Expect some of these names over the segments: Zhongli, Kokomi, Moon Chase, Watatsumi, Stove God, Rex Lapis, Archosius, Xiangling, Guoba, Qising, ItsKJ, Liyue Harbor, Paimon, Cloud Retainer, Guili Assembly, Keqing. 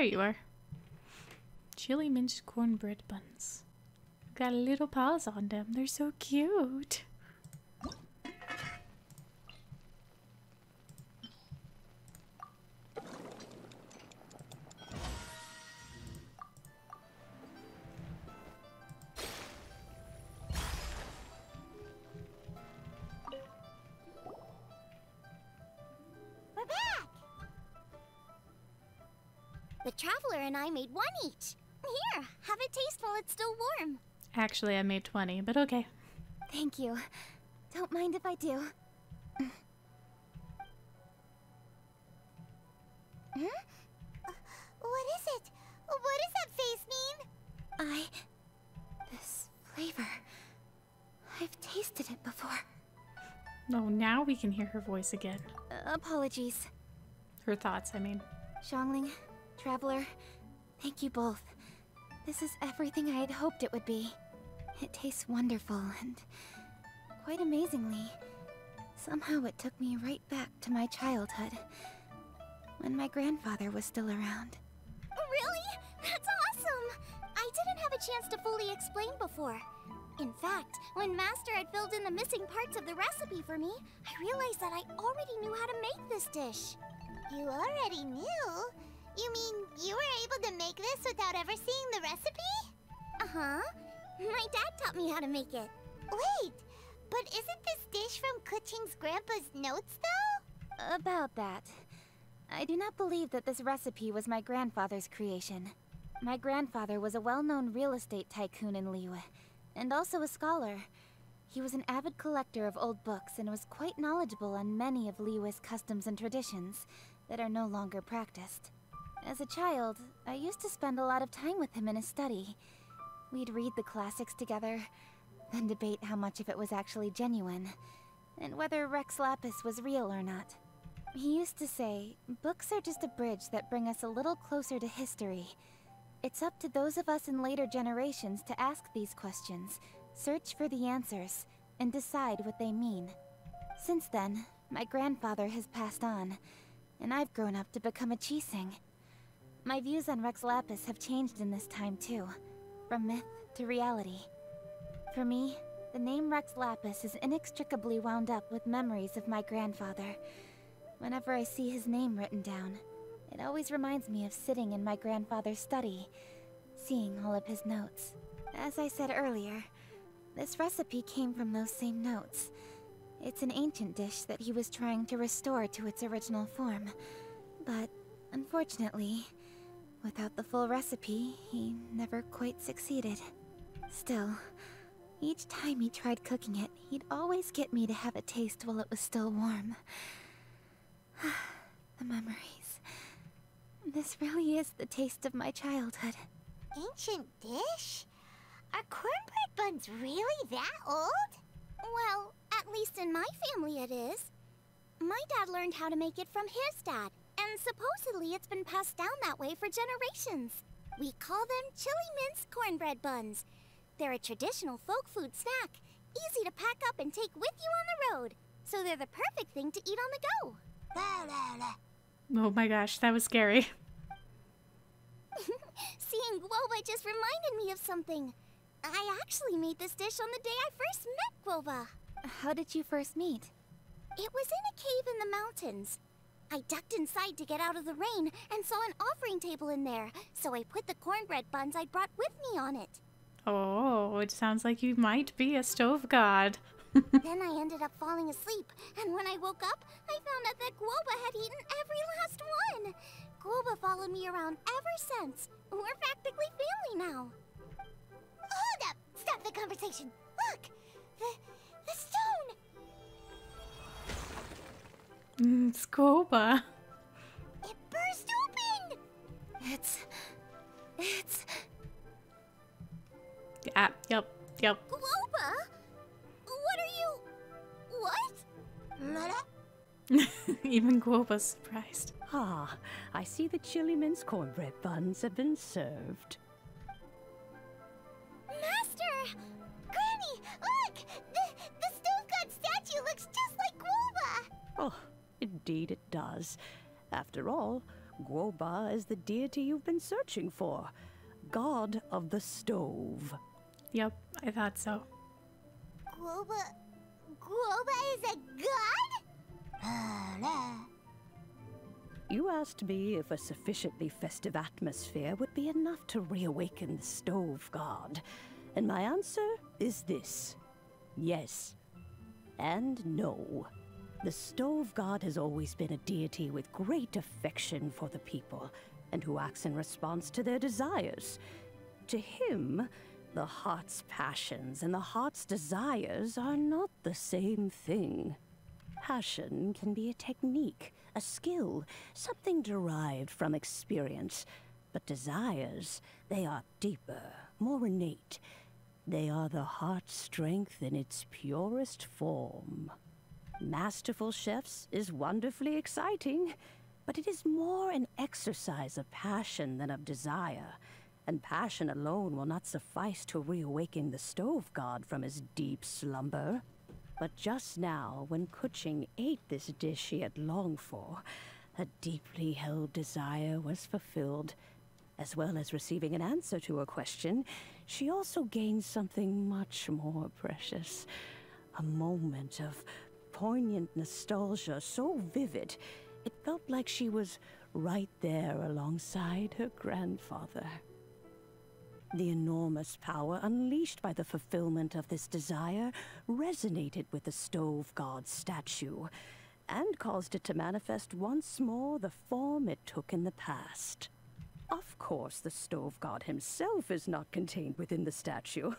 There you are. Chili minced cornbread buns. Got little paws on them. They're so cute. And I made one each. Here, have a taste while it's still warm. Actually, I made 20, but okay. Thank you. Don't mind if I do. What is it? What does that face mean? This flavor. I've tasted it before. Oh, now we can hear her voice again. Apologies. Her thoughts, I mean. Xiangling. Traveler, thank you both. This is everything I had hoped it would be. It tastes wonderful and, quite amazingly, somehow it took me right back to my childhood, when my grandfather was still around. Really? That's awesome! I didn't have a chance to fully explain before. In fact, when Master had filled in the missing parts of the recipe for me, I realized that I already knew how to make this dish. You already knew? You mean, you were able to make this without ever seeing the recipe? Uh-huh. My dad taught me how to make it. Wait, but isn't this dish from Kuching's grandpa's notes, though? About that. I do not believe that this recipe was my grandfather's creation. My grandfather was a well-known real estate tycoon in Liyue, and also a scholar. He was an avid collector of old books and was quite knowledgeable on many of Liyue's customs and traditions that are no longer practiced. As a child, I used to spend a lot of time with him in his study. We'd read the classics together, then debate how much of it was actually genuine, and whether Rex Lapis was real or not. He used to say, books are just a bridge that bring us a little closer to history. It's up to those of us in later generations to ask these questions, search for the answers, and decide what they mean. Since then, my grandfather has passed on, and I've grown up to become a Qising. My views on Rex Lapis have changed in this time, too. From myth to reality. For me, the name Rex Lapis is inextricably wound up with memories of my grandfather. Whenever I see his name written down, it always reminds me of sitting in my grandfather's study, seeing all of his notes. As I said earlier, this recipe came from those same notes. It's an ancient dish that he was trying to restore to its original form, but unfortunately, without the full recipe, he never quite succeeded. Still, each time he tried cooking it, he'd always get me to have a taste while it was still warm. The memories. This really is the taste of my childhood. Ancient dish? Are cornbread buns really that old? Well, at least in my family it is. My dad learned how to make it from his dad. And supposedly it's been passed down that way for generations. We call them chili minced cornbread buns. They're a traditional folk food snack, easy to pack up and take with you on the road. So they're the perfect thing to eat on the go. Oh my gosh, that was scary. Seeing Guoba just reminded me of something. I actually made this dish on the day I first met Guoba. How did you first meet? It was in a cave in the mountains. I ducked inside to get out of the rain and saw an offering table in there, so I put the cornbread buns I brought with me on it. Oh, it sounds like you might be a stove god. Then I ended up falling asleep, and when I woke up, I found out that Guoba had eaten every last one. Guoba followed me around ever since. We're practically family now. Hold up! Stop the conversation! Look! The stone! It's Guoba. It burst open! It's... Yeah, yep. Guoba? What are you... What? Even Guoba's surprised. Ah, I see the chili minced cornbread buns have been served. Master! Granny, look! The Stove God statue looks just like Guoba! Oh. Indeed it does. After all, Guoba is the deity you've been searching for. God of the stove. Yep, I thought so. Guoba is a god? You asked me if a sufficiently festive atmosphere would be enough to reawaken the Stove God. And my answer is this. Yes. And no. The Stove God has always been a deity with great affection for the people, and who acts in response to their desires. To him, the heart's passions and the heart's desires are not the same thing. Passion can be a technique, a skill, something derived from experience. But desires, they are deeper, more innate. They are the heart's strength in its purest form. Masterful Chefs is wonderfully exciting, but it is more an exercise of passion than of desire. And passion alone will not suffice to reawaken the Stove God from his deep slumber. But just now, when Keqing ate this dish he had longed for, a deeply held desire was fulfilled. As well as receiving an answer to her question, she also gained something much more precious. A moment of poignant nostalgia so vivid, it felt like she was right there alongside her grandfather. The enormous power unleashed by the fulfillment of this desire resonated with the Stove God's statue, and caused it to manifest once more the form it took in the past. Of course, the Stove God himself is not contained within the statue.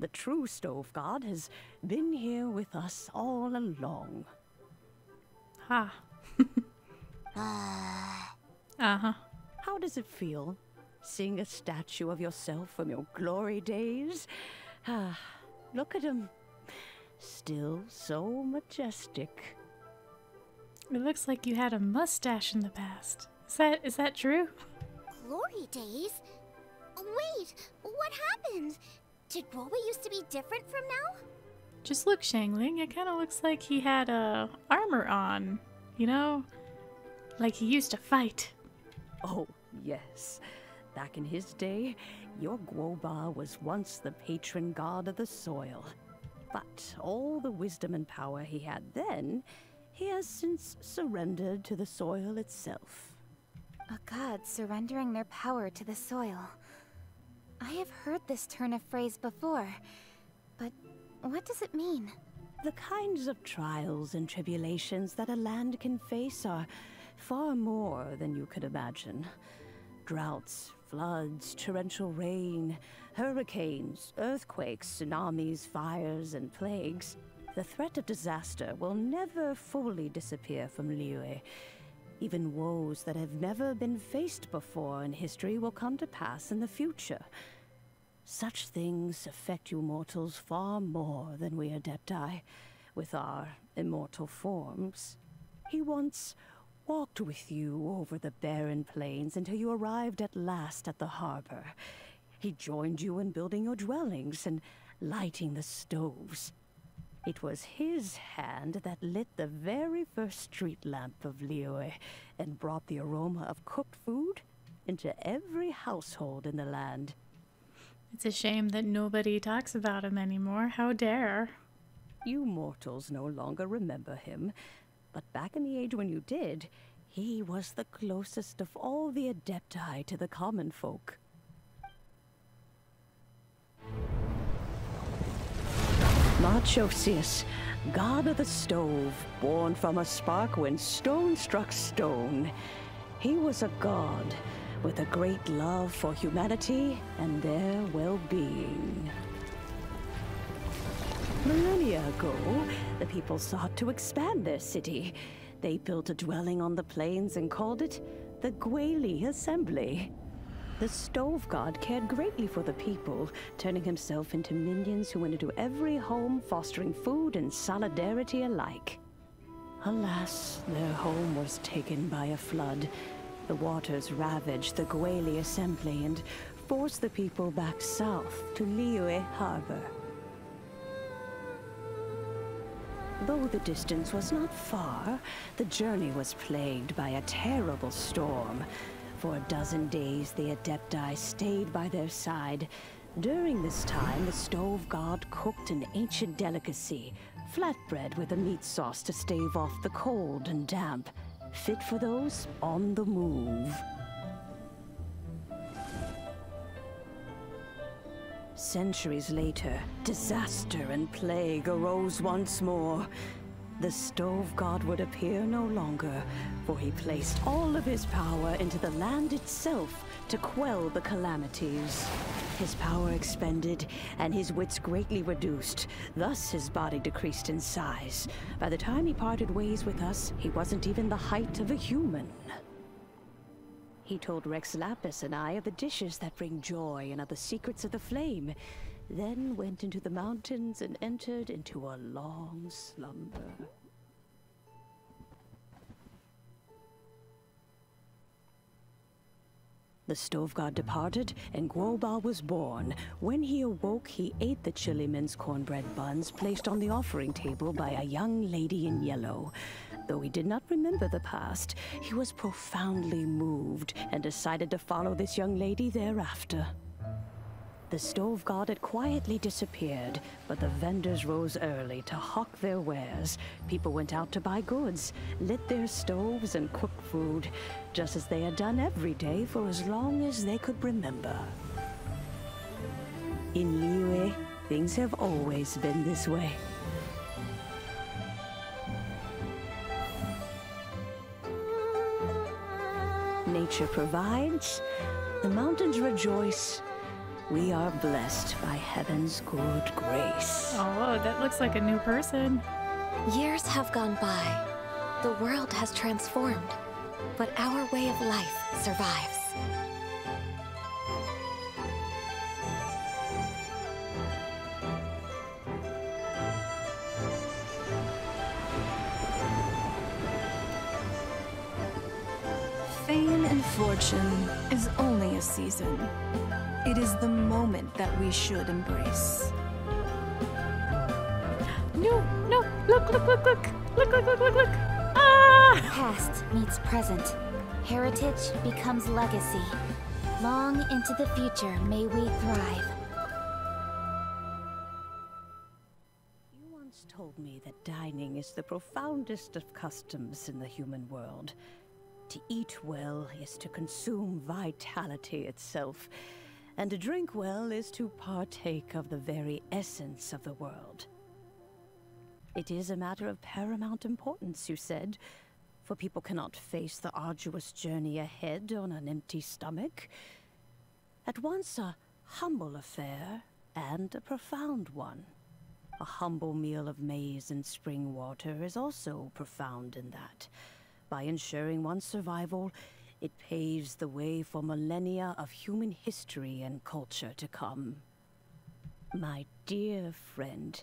The true Stove God has been here with us all along. Ha. Uh-huh. How does it feel? Seeing a statue of yourself from your glory days? Ah, look at him. Still so majestic. It looks like you had a mustache in the past. Is that true? Glory days? Wait, what happened? Did Guoba used to be different from now? Just look, Xiangling. It kind of looks like he had armor on, you know? Like he used to fight. Oh, yes. Back in his day, your Guoba was once the patron god of the soil. But all the wisdom and power he had then, he has since surrendered to the soil itself. A god surrendering their power to the soil. I have heard this turn of phrase before, but what does it mean? The kinds of trials and tribulations that a land can face are far more than you could imagine. Droughts, floods, torrential rain, hurricanes, earthquakes, tsunamis, fires, and plagues. The threat of disaster will never fully disappear from Liyue. Even woes that have never been faced before in history will come to pass in the future. Such things affect you mortals far more than we Adepti, with our immortal forms. He once walked with you over the barren plains until you arrived at last at the harbor. He joined you in building your dwellings and lighting the stoves. It was his hand that lit the very first street lamp of Liyue and brought the aroma of cooked food into every household in the land. It's a shame that nobody talks about him anymore. How dare. You mortals no longer remember him. But back in the age when you did, he was the closest of all the Adepti to the common folk. Archosius, god of the stove, born from a spark when stone struck stone. He was a god with a great love for humanity and their well-being. Millennia ago, the people sought to expand their city. They built a dwelling on the plains and called it the Guili Assembly. The Stove God cared greatly for the people, turning himself into minions who went into every home, fostering food and solidarity alike. Alas, their home was taken by a flood. The waters ravaged the Guili Assembly and forced the people back south to Liyue Harbor. Though the distance was not far, the journey was plagued by a terrible storm. For a dozen days, the Adepti stayed by their side. During this time, the Stove God cooked an ancient delicacy, flatbread with a meat sauce to stave off the cold and damp, fit for those on the move. Centuries later, disaster and plague arose once more. The Stove God would appear no longer, for he placed all of his power into the land itself to quell the calamities. His power expended, and his wits greatly reduced, thus his body decreased in size. By the time he parted ways with us, he wasn't even the height of a human. He told Rex Lapis and I of the dishes that bring joy and of the secrets of the flame. Then went into the mountains and entered into a long slumber. The Stove God departed, and Guoba was born. When he awoke, he ate the chili men's cornbread buns placed on the offering table by a young lady in yellow. Though he did not remember the past, he was profoundly moved and decided to follow this young lady thereafter. The Stove God had quietly disappeared, but the vendors rose early to hawk their wares. People went out to buy goods, lit their stoves, and cooked food, just as they had done every day for as long as they could remember. In Liyue, things have always been this way. Nature provides, the mountains rejoice, we are blessed by heaven's good grace. Oh, whoa, that looks like a new person. Years have gone by. The world has transformed, but our way of life survives. Fame and fortune is only a season. It is the moment that we should embrace. No, no, look, look, look, look, look, look, look, look, look. Ah! Past meets present. Heritage becomes legacy. Long into the future, may we thrive. You once told me that dining is the profoundest of customs in the human world. To eat well is to consume vitality itself. And to drink well is to partake of the very essence of the world. It is a matter of paramount importance, you said, for people cannot face the arduous journey ahead on an empty stomach. At once a humble affair and a profound one. A humble meal of maize and spring water is also profound in that. By ensuring one's survival, it paves the way for millennia of human history and culture to come. My dear friend,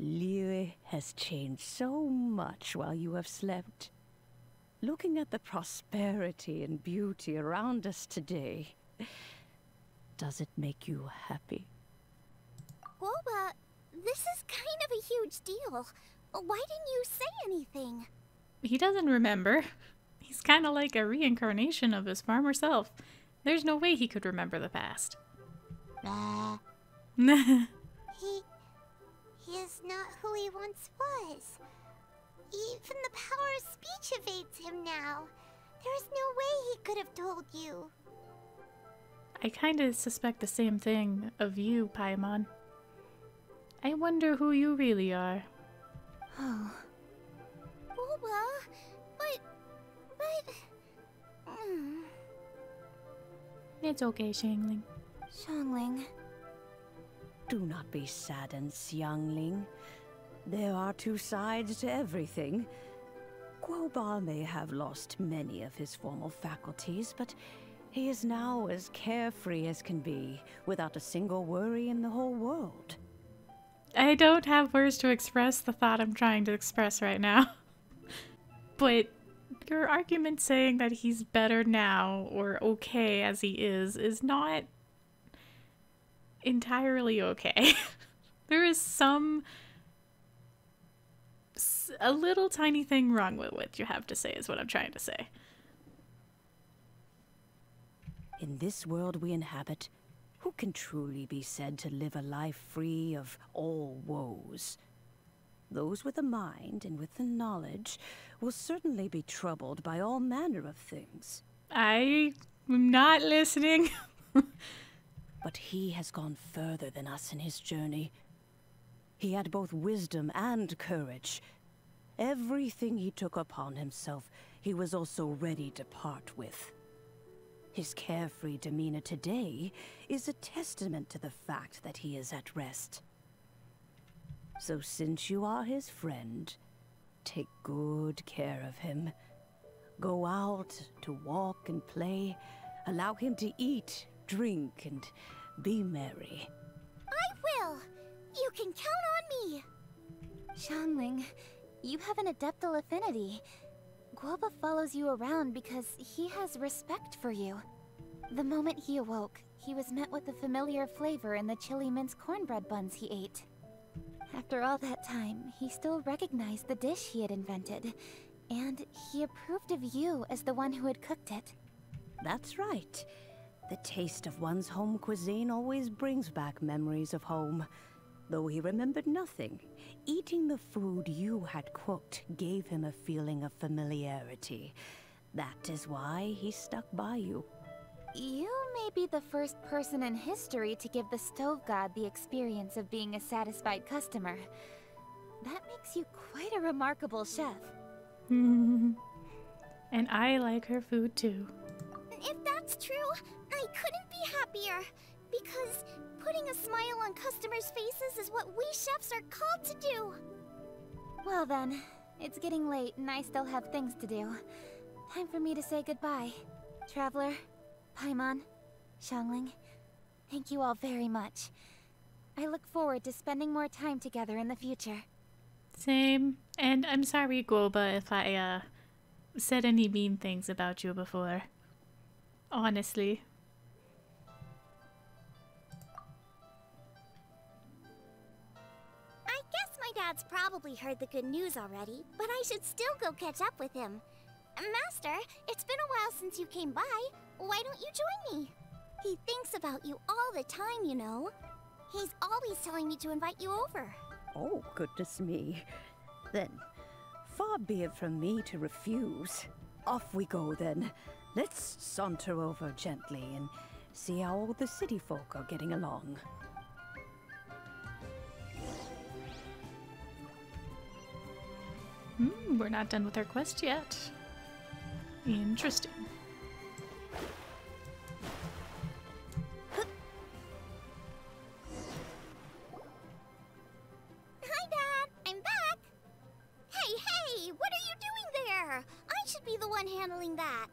Liyue has changed so much while you have slept. Looking at the prosperity and beauty around us today, does it make you happy? Guoba, this is kind of a huge deal. Why didn't you say anything? He doesn't remember. He's kind of like a reincarnation of his former self. There's no way he could remember the past. He is not who he once was. Even the power of speech evades him now. There is no way he could have told you. I kind of suspect the same thing of you, Paimon. I wonder who you really are. Oh. Guoba? But... It's okay, Xiangling. Xiangling. Do not be saddened, Xiangling. There are two sides to everything. Guoba may have lost many of his formal faculties, but he is now as carefree as can be, without a single worry in the whole world. I don't have words to express the thought I'm trying to express right now. But... your argument saying that he's better now, or okay as he is not entirely okay. There is some There's a little tiny thing wrong with what you have to say is what I'm trying to say. In this world we inhabit, who can truly be said to live a life free of all woes? Those with a mind and with the knowledge will certainly be troubled by all manner of things. I am not listening. But he has gone further than us in his journey. He had both wisdom and courage. Everything he took upon himself, he was also ready to part with. His carefree demeanor today is a testament to the fact that he is at rest. So since you are his friend, take good care of him. Go out to walk and play. Allow him to eat, drink, and be merry. I will! You can count on me! Xiangling, you have an adeptal affinity. Guoba follows you around because he has respect for you. The moment he awoke, he was met with the familiar flavor in the chili mince cornbread buns he ate. After all that time, he still recognized the dish he had invented, and he approved of you as the one who had cooked it. That's right. The taste of one's home cuisine always brings back memories of home. Though he remembered nothing, eating the food you had cooked gave him a feeling of familiarity. That is why he stuck by you. You may be the first person in history to give the Stove God the experience of being a satisfied customer. That makes you quite a remarkable chef. And I like her food too. If that's true, I couldn't be happier. Because putting a smile on customers' faces is what we chefs are called to do. Well then, it's getting late and I still have things to do. Time for me to say goodbye. Traveler, Paimon, Xiangling, thank you all very much. I look forward to spending more time together in the future. Same. And I'm sorry, Guoba, if I said any mean things about you before. Honestly. Dad's probably heard the good news already, but I should still go catch up with him. Master, it's been a while since you came by. Why don't you join me? He thinks about you all the time, you know. He's always telling me to invite you over. Oh, goodness me. Then, far be it from me to refuse. Off we go, then. Let's saunter over gently and see how all the city folk are getting along. We're not done with our quest yet. Interesting. Hi, Dad! I'm back! Hey, hey! What are you doing there? I should be the one handling that.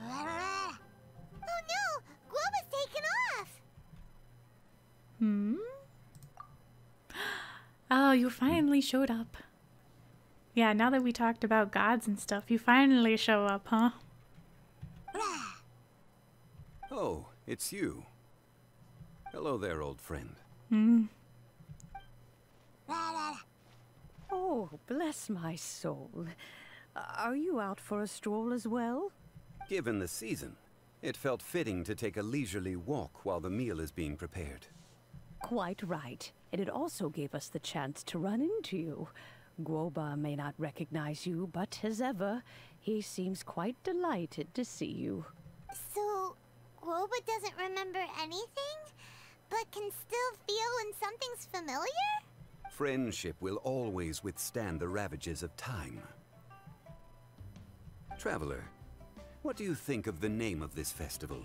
Oh no! Guoba's taken off! Oh, you finally showed up. Yeah, now that we talked about gods and stuff, you finally show up, huh? Oh, it's you. Hello there, old friend. Oh, bless my soul. Are you out for a stroll as well? Given the season, it felt fitting to take a leisurely walk while the meal is being prepared. Quite right. And it also gave us the chance to run into you. Guoba may not recognize you, but as ever, he seems quite delighted to see you. So, Guoba doesn't remember anything, but can still feel when something's familiar? Friendship will always withstand the ravages of time. Traveler, what do you think of the name of this festival?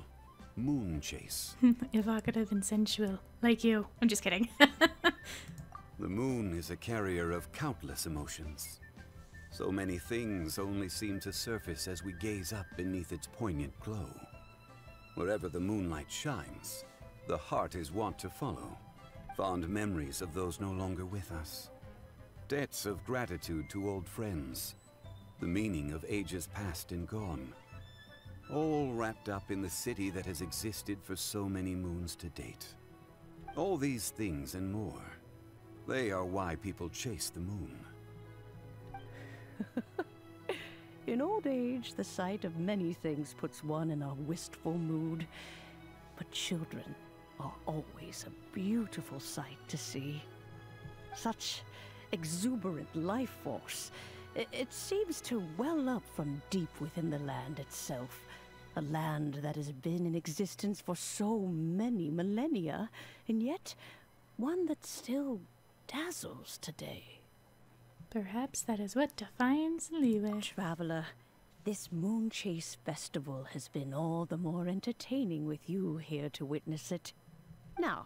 Moon Chase. Evocative and sensual, like you. I'm just kidding. The moon is a carrier of countless emotions. So many things only seem to surface as we gaze up beneath its poignant glow. Wherever the moonlight shines, the heart is wont to follow. Fond memories of those no longer with us. Debts of gratitude to old friends. The meaning of ages past and gone. All wrapped up in the city that has existed for so many moons to date. All these things and more, They are why people chase the moon. In old age, the sight of many things puts one in a wistful mood. But children are always a beautiful sight to see. Such exuberant life force. It seems to well up from deep within the land itself. A land that has been in existence for so many millennia, and yet one that still dazzles today. Perhaps that is what defines Liyue. Traveler, this Moon Chase festival has been all the more entertaining with you here to witness it. Now,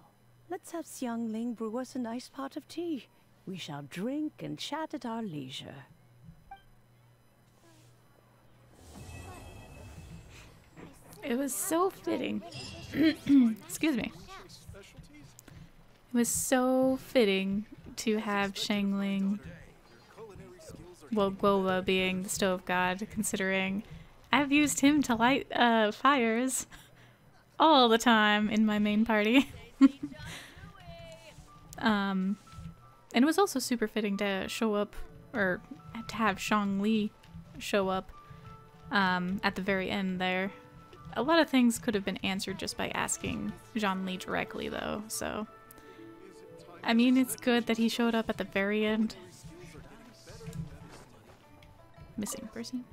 let's have Xiangling brew us a nice pot of tea. We shall drink and chat at our leisure. It was so fitting. Excuse me. It was so fitting to have Xiangling, well, Guoba being the Stove God, considering I've used him to light fires all the time in my main party. And it was also super fitting to show up, or to have Zhongli show up at the very end there. A lot of things could have been answered just by asking Zhongli directly, though, so... I mean, it's good that he showed up at the very end. Missing person?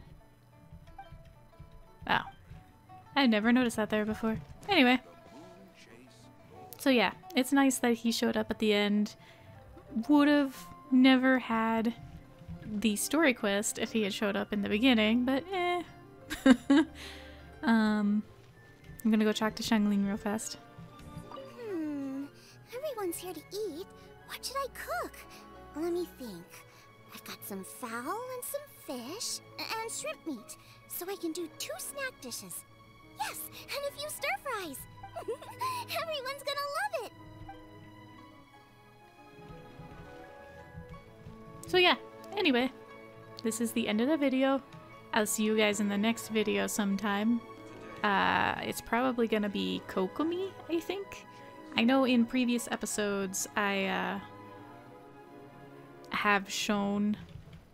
Wow. I never noticed that there before. Anyway. So yeah, it's nice that he showed up at the end. Would have never had the story quest if he had showed up in the beginning, but eh. I'm gonna go talk to Xiangling real fast. Everyone's here to eat. What should I cook? Let me think. I've got some fowl and some fish and shrimp meat, so I can do 2 snack dishes. Yes, and a few stir fries. Everyone's gonna love it. So yeah, anyway, this is the end of the video. I'll see you guys in the next video sometime. It's probably gonna be Kokomi, I think. I know in previous episodes I have shown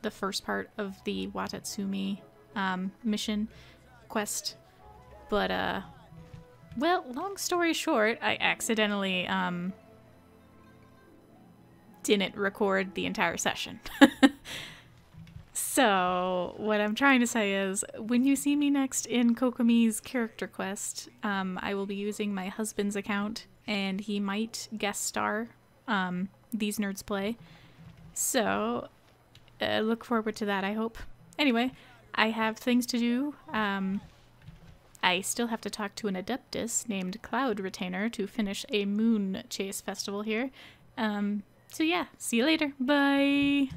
the first part of the Watatsumi mission quest, but well, long story short, I accidentally didn't record the entire session. So what I'm trying to say is, when you see me next in Kokomi's character quest, I will be using my husband's account, and he might guest star These Nerds Play. So look forward to that, I hope. Anyway, I have things to do. I still have to talk to an adeptus named Cloud Retainer to finish a Moon Chase festival here. So yeah, see you later. Bye!